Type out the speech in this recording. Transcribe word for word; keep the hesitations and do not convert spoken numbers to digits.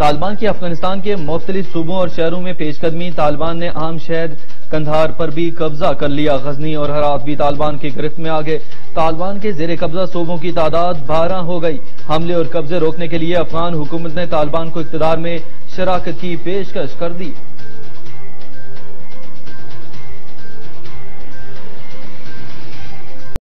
तालिबान की अफगानिस्तान के मुख्तलिफ सूबों और शहरों में पेशकदमी। तालिबान ने अहम शहर कंधार पर भी कब्जा कर लिया। गजनी और हरात भी तालिबान की गिरफ्त में आ गए। तालिबान के जेर कब्जा सूबों की तादाद बारह हो गई। हमले और कब्जे रोकने के लिए अफगान हुकूमत ने तालिबान को इख्तदार में शराकत की पेशकश कर दी।